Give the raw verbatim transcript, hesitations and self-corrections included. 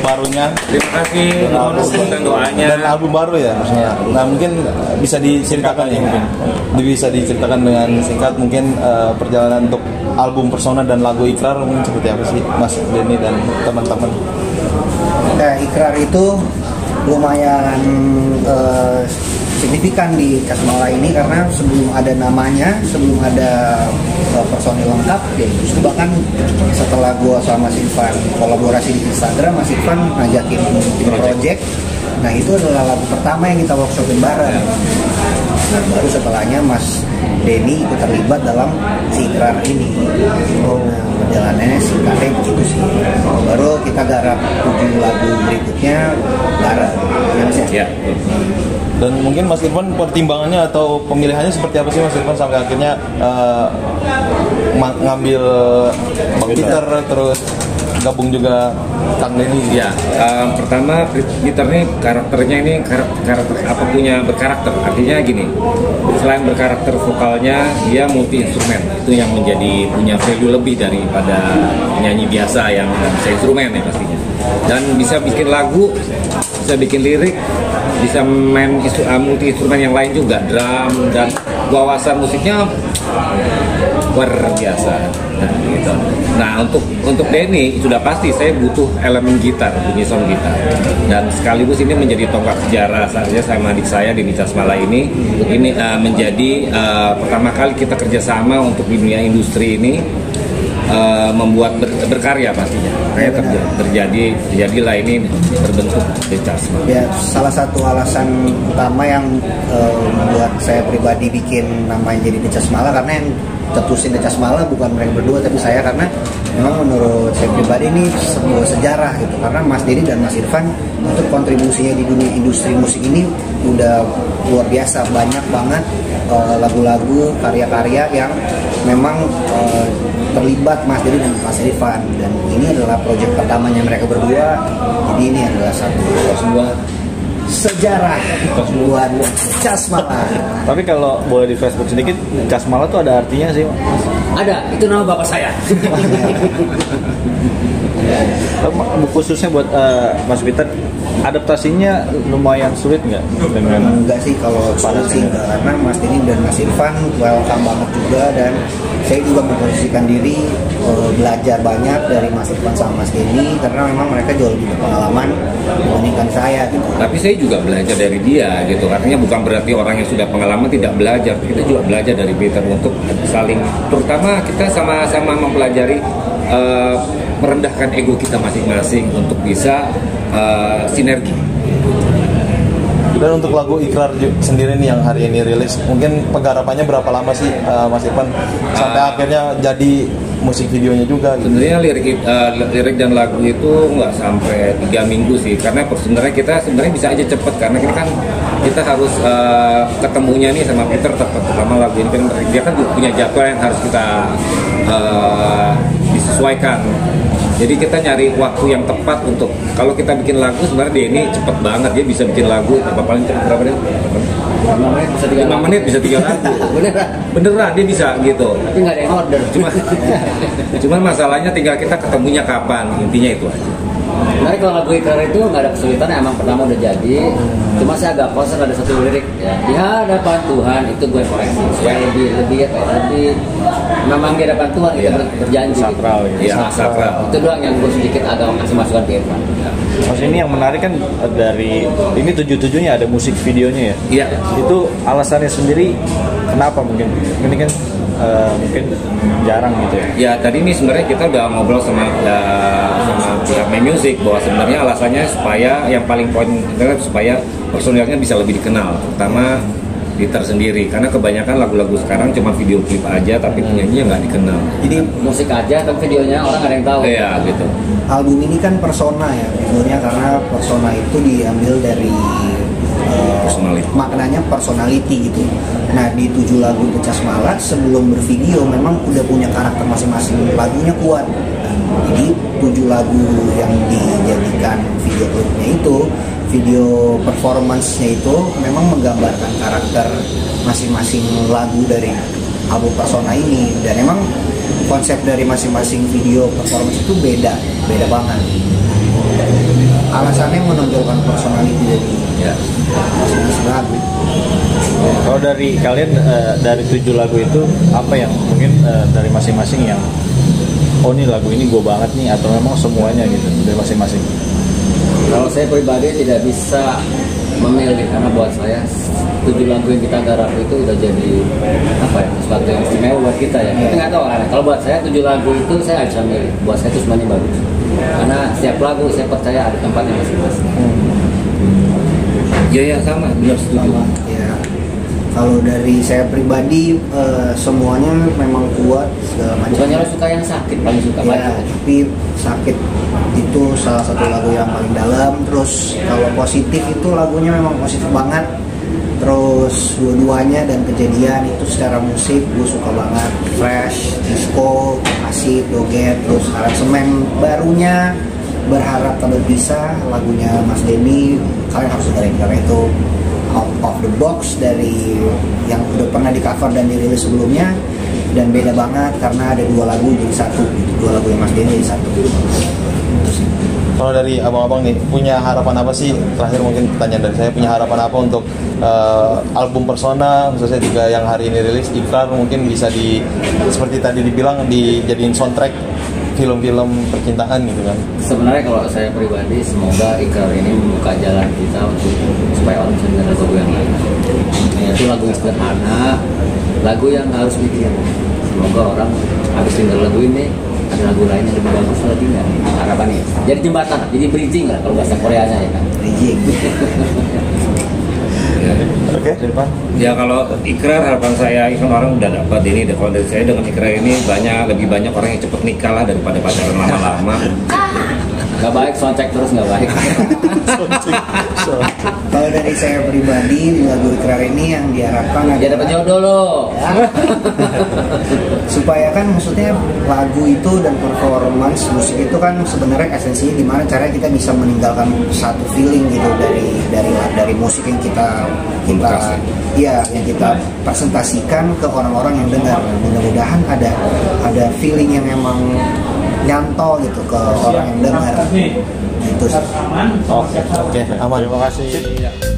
Barunya. Terima kasih dan doanya. Dan album baru ya maksudnya. Nah, mungkin bisa diceritakan ya. Mungkin bisa diceritakan dengan singkat mungkin uh, perjalanan untuk album Persona dan lagu Ikrar mungkin seperti apa sih Mas Denny dan teman-teman. Nah, Ikrar itu lumayan uh, signifikan di Chasmala ini karena sebelum ada namanya, sebelum ada uh, personil lengkap, ya justru bahkan setelah gue sama Irfan kolaborasi di Instagram, Mas Irfan ngajakin project. Nah itu adalah lagu pertama yang kita workshopin bareng. Nah baru setelahnya Mas Denny ikut terlibat dalam si Ikrar ini. Oh, nah, perjalanannya singkatnya begitu sih. Baru kita garap tujuh lagu berikutnya bareng. Ya. Dan mungkin Mas Irfan pertimbangannya atau pemilihannya seperti apa sih Mas Irfan sampai akhirnya uh, ngambil Pieter terus gabung juga Kang Denny? Ya, uh, pertama Pieter ini karakternya ini karakter, karakter apa punya berkarakter, artinya gini, selain berkarakter vokalnya dia multi instrumen, itu yang menjadi punya value lebih daripada penyanyi biasa yang bisa instrumen ya pastinya, dan bisa bikin lagu, bisa bikin lirik, bisa main isu, uh, multi instrumen yang lain juga, drum, dan wawasan musiknya luar biasa. Nah, gitu. Nah untuk untuk Denny sudah pasti saya butuh elemen gitar, bunyi sound gitar, dan sekaligus ini menjadi tonggak sejarah saja sama adik saya Denny Chasmala ini. Ini uh, menjadi uh, pertama kali kita kerjasama untuk di dunia industri ini. Uh, membuat ber, berkarya pastinya kayak terjadi, terjadi jadilah ini terbentuk bebas. Ya salah satu alasan utama yang uh, membuat saya pribadi bikin namanya jadi The Chasmala karena yang tetusin The Chasmala bukan mereka berdua tapi saya, karena memang menurut saya pribadi ini sebuah sejarah gitu, karena Mas Denny dan Mas Irfan untuk kontribusinya di dunia industri musik ini udah luar biasa, banyak banget uh, lagu-lagu karya-karya yang memang uh, terlibat Mas Denny dan Mas Irfan, dan ini adalah proyek pertamanya mereka berdua, jadi ini adalah satu sebuah sejarah buat Chasmala. Tapi kalau boleh di Facebook sedikit, Chasmala tuh ada artinya sih Mas? Ada, itu nama bapak saya. Khususnya buat uh, Mas Pieter, adaptasinya lumayan sulit nggak? Dengan enggak sih kalau sulit sih, karena Mas Denny dan Mas Irfan welcome banget juga, dan saya juga memposisikan diri uh, belajar banyak dari Mas Irfan sama Mas Denny karena memang mereka jauh lebih berpengalaman dibandingkan saya gitu. Tapi saya juga belajar dari dia gitu, artinya bukan berarti orang yang sudah pengalaman tidak belajar, kita juga belajar dari Pieter untuk saling, terutama kita sama-sama mempelajari uh, merendahkan ego kita masing-masing untuk bisa uh, sinergi. Dan untuk lagu Ikrar sendiri nih yang hari ini rilis, mungkin penggarapannya berapa lama sih uh, Mas Irfan sampai uh, akhirnya jadi musik videonya juga? Gitu? Sebenarnya lirik, uh, lirik dan lagu itu nggak sampai tiga minggu sih, karena sebenarnya kita sebenarnya bisa aja cepet karena kita kan kita harus uh, ketemunya nih sama Pieter terutama lagu ini kan dia kan punya jadwal yang harus kita uh, disesuaikan. Jadi kita nyari waktu yang tepat untuk, kalau kita bikin lagu sebenarnya dia ini cepet banget, dia bisa bikin lagu apa paling cepat berapa menit? lima menit bisa tiga lagu. Beneran? Beneran dia bisa gitu. Tapi nggak ada yang order. Cuma, cuma masalahnya tinggal kita ketemunya kapan, intinya itu aja. Nah kalau lagu Ikrar itu nggak ada kesulitan, emang pertama udah jadi. Cuma saya agak konsen ada satu lirik ya. Di hadapan Tuhan itu gue koreksi supaya lebih lebih lebih memang di hadapan Tuhan itu ya, berjanji. Sakral gitu. Ya. Sakral. Sakral. Itu doang yang gue sedikit agak ngasih masukan ke Irfan. Mas ini yang menarik kan dari ini tujuh tujuhnya ada musik videonya ya. Iya. Itu alasannya sendiri kenapa mungkin? Ini kan Uh, mungkin jarang gitu ya. Ya tadi ini sebenarnya kita udah ngobrol sama uh, sama Main Music bahwa sebenarnya alasannya supaya yang paling poin supaya personilnya bisa lebih dikenal, terutama Pieter sendiri, karena kebanyakan lagu-lagu sekarang cuma video klip aja tapi penyanyinya nggak dikenal. Jadi musik aja tapi videonya orang nggak ada yang tahu. Iya gitu. Album ini kan persona ya, judulnya karena persona itu diambil dari personality. Maknanya personality gitu. Nah di tujuh lagu The Chasmala sebelum bervideo memang udah punya karakter masing-masing, lagunya kuat. Nah, jadi tujuh lagu yang dijadikan video klipnya itu video performance-nya itu memang menggambarkan karakter masing-masing lagu dari album Persona ini, dan emang konsep dari masing-masing video performance itu beda, beda banget. Alasannya menonjolkan personality dari ya. masing-masing lagu. Kalau oh, dari kalian uh, dari tujuh lagu itu apa yang mungkin uh, dari masing-masing yang oh ini lagu ini gue banget nih, atau memang semuanya gitu dari masing-masing? Kalau saya pribadi tidak bisa memilih, karena buat saya tujuh lagu yang kita garap itu udah jadi apa ya, sesuatu yang istimewa buat kita ya. Kita nggak tahu kan. Kalau buat saya tujuh lagu itu saya nggak bisa milih. Buat saya itu semuanya bagus. Karena setiap lagu saya percaya ada tempatnya masing-masing. Ya ya sama, benar setuju. Ya. Kalau dari saya pribadi uh, semuanya memang kuat segala macam. Bukannya lo suka yang sakit paling suka ya, tapi sakit itu salah satu lagu yang paling dalam. Terus kalau positif itu lagunya memang positif banget. Terus dua-duanya dan kejadian itu secara musik gue suka banget. Fresh, disco, asik, doget, terus aransemen barunya Berharap Tak Berpisah lagunya Mas Denny, kalian harus dengerin karena itu out of the box dari yang udah pernah di cover dan dirilis sebelumnya, dan beda banget karena ada dua lagu jadi satu, dua lagu yang Mas Denny jadi satu. Kalau dari abang-abang nih, punya harapan apa sih? Terakhir mungkin pertanyaan dari saya, punya harapan apa untuk uh, album Persona, khususnya juga yang hari ini rilis, Ikrar, mungkin bisa di seperti tadi dibilang dijadiin soundtrack film-film percintaan gitu kan? Sebenarnya kalau saya pribadi, semoga Ikrar ini membuka jalan kita untuk supaya orang bisa dengar lagu yang lain. Yaitu lagu yang sederhana, lagu yang harus mikir. Semoga orang habis dengar lagu ini ada lagu lain yang lebih bagus lagi nggak? Harapannya. Jadi jembatan, jadi bridging lah kalau bahasa Koreanya ya kan? Bridging. Oke, Irfan. Ya kalau Ikrar harapan saya, Irfan orang udah dapat ini. Kalau dari saya dengan Ikrar ini banyak lebih banyak orang yang cepet nikah lah daripada pacaran lama-lama. Gak baik, soundcheck terus gak baik. Kalau dari saya pribadi, lagu Ikrar ini yang diharapkan dia dapat jodoh loh ya. Supaya kan maksudnya lagu itu dan performance musik itu kan sebenarnya esensinya gimana caranya kita bisa meninggalkan satu feeling gitu dari dari dari musik yang kita kita ya yang kita presentasikan ke orang-orang yang dengar. Mudah-mudahan ada ada feeling yang emang nyantol gitu ke orang yang dengar itu. Oke, aman. Terima kasih.